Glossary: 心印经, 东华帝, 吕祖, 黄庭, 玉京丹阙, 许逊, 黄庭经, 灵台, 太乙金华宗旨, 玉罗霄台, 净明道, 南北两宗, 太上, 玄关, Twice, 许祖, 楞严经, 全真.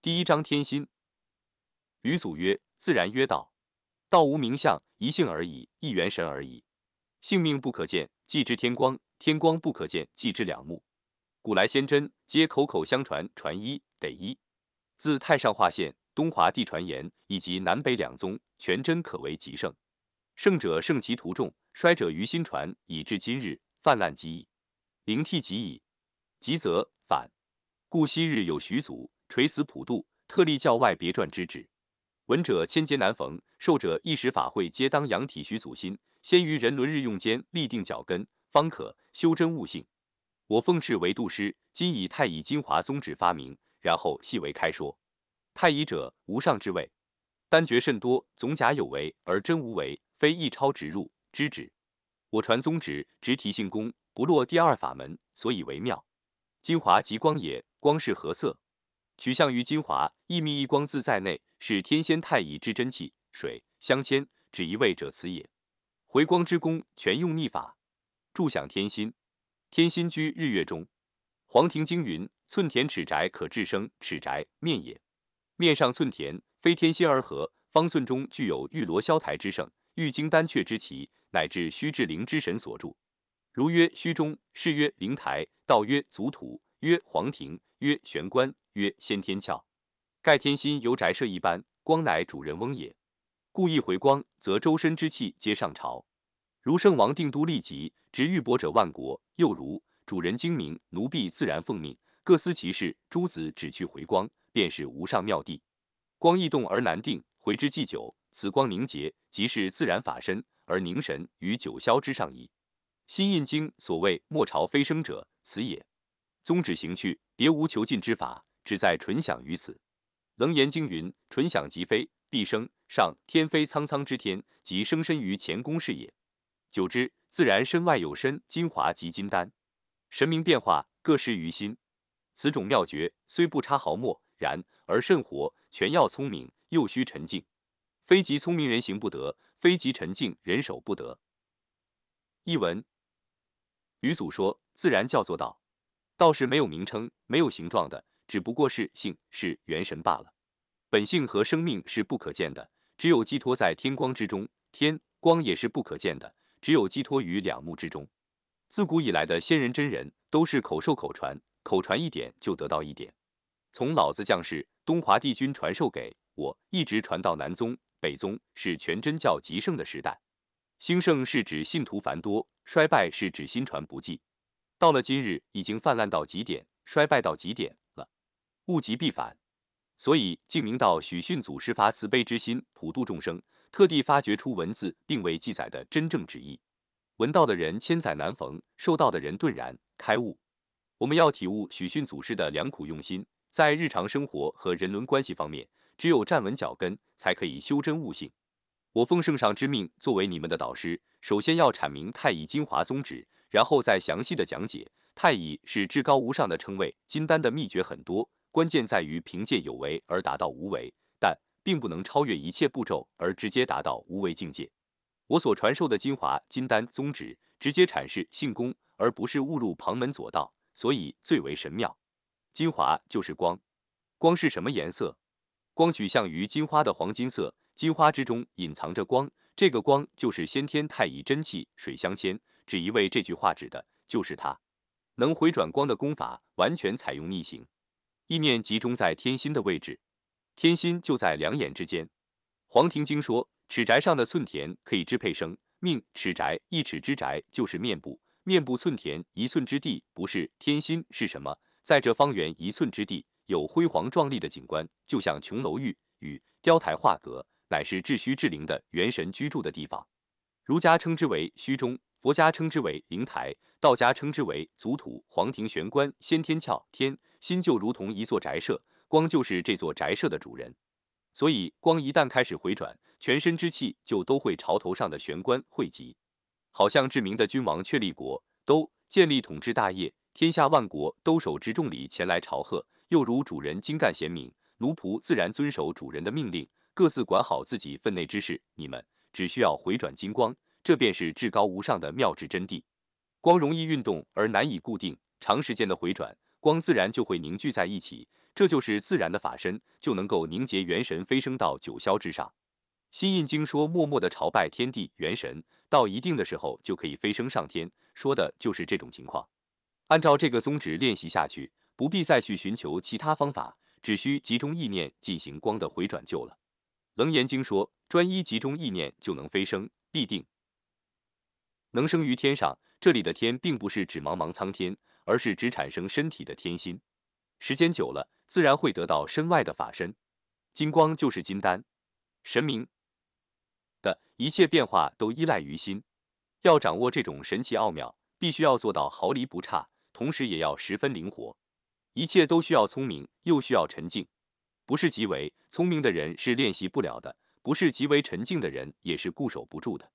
第一章天心。吕祖曰：“自然曰道，道无名相，一性而已，一元神而已。性命不可见，即知天光；天光不可见，即知两目。古来仙真皆口口相传，传一得一。自太上化现，东华帝传言，以及南北两宗，全真可为极盛。盛者盛其徒众，衰者于心传，以至今日，泛滥极矣，灵替极矣。极则反。故昔日有许祖。”垂死普度，特立教外别传之旨。闻者千劫难逢，受者一时法会，皆当养体许祖心，先于人伦日用间立定脚跟，方可修真悟性。我奉敕为度师，今以太乙金华宗旨发明，然后细为开说。太乙者，无上之位，单觉甚多，总假有为而真无为，非一超直入之旨。我传宗旨，直提性功，不落第二法门，所以为妙。金华即光也，光是何色？取象于金华，一密一光自在内，是天仙太乙之真气水相牵，指一位者此也。回光之功，全用逆法，助享天心。天心居日月中。黄庭经云：“寸田尺宅可致生，尺宅面也。面上寸田，非天心而合。方寸中具有玉罗霄台之盛，玉京丹阙之奇，乃至虚至灵之神所著。如曰虚中，是曰灵台，道曰足土，曰黄庭，曰玄关。”曰先天窍，盖天心犹宅舍一般，光乃主人翁也。故一回光，则周身之气皆上朝。如圣王定都立即，执玉帛者万国。又如主人精明，奴婢自然奉命，各司其事。诸子只去回光，便是无上妙谛。光易动而难定，回之既久，此光凝结，即是自然法身，而凝神于九霄之上矣。心印经所谓“莫朝飞升者”，此也。宗旨行去，别无求进之法。只在纯想于此。楞严经云：“纯想即飞，必生上天，非苍苍之天，即生身于前宫是也。久之，自然身外有身。金华即金丹，神明变化，各施于心。此种妙诀，虽不差毫末，然而甚活。全要聪明，又需沉静。非即聪明人行不得，非即沉静人守不得。”译文：吕祖说，自然叫做道，道是没有名称、没有形状的。只不过是性，是元神罢了。本性和生命是不可见的，只有寄托在天光之中。天光也是不可见的，只有寄托于两目之中。自古以来的仙人真人都是口授口传，口传一点就得到一点。从老子将士、东华帝君传授给我，一直传到南宗、北宗，是全真教极盛的时代。兴盛是指信徒繁多，衰败是指心传不济。到了今日，已经泛滥到极点，衰败到极点。物极必反，所以净明道许逊祖师发慈悲之心，普度众生，特地发掘出文字并未记载的真正旨意。闻道的人千载难逢，受道的人顿然开悟。我们要体悟许逊祖师的良苦用心，在日常生活和人伦关系方面，只有站稳脚跟，才可以修真悟性。我奉圣上之命，作为你们的导师，首先要阐明太乙金华宗旨，然后再详细的讲解。太乙是至高无上的称谓，金丹的秘诀很多。关键在于凭借有为而达到无为，但并不能超越一切步骤而直接达到无为境界。我所传授的金华金丹宗旨，直接阐释性功，而不是误入旁门左道，所以最为神妙。金华就是光，光是什么颜色？光取向于金花的黄金色，金花之中隐藏着光，这个光就是先天太乙真气水相牵，只一位这句话指的就是它。能回转光的功法，完全采用逆行。意念集中在天心的位置，天心就在两眼之间。黄庭经说，尺宅上的寸田可以支配生命，尺宅一尺之宅就是面部，面部寸田一寸之地不是天心是什么？在这方圆一寸之地，有辉煌壮丽的景观，就像琼楼玉宇、雕台画阁，乃是至虚至灵的元神居住的地方。儒家称之为虚中，佛家称之为灵台，道家称之为足土。黄庭玄关先天窍，天心就如同一座宅舍，光就是这座宅舍的主人。所以光一旦开始回转，全身之气就都会朝头上的玄关汇集。好像至明的君王确立国都，建立统治大业，天下万国都守之众礼前来朝贺。又如主人精干贤明，奴仆自然遵守主人的命令，各自管好自己分内之事。你们只需要回转金光，这便是至高无上的妙之真谛。光容易运动而难以固定，长时间的回转，光自然就会凝聚在一起，这就是自然的法身，就能够凝结元神，飞升到九霄之上。西印经说，默默地朝拜天地元神，到一定的时候就可以飞升上天，说的就是这种情况。按照这个宗旨练习下去，不必再去寻求其他方法，只需集中意念进行光的回转就了。楞严经说，专一集中意念就能飞升，必定能生于天上。这里的天并不是指茫茫苍天，而是指产生身体的天心。时间久了， 自然会得到身外的法身，金光就是金丹，神明的一切变化都依赖于心。要掌握这种神奇奥妙，必须要做到毫厘不差，同时也要十分灵活。一切都需要聪明，又需要沉静。不是极为聪明的人是练习不了的，不是极为沉静的人也是固守不住的。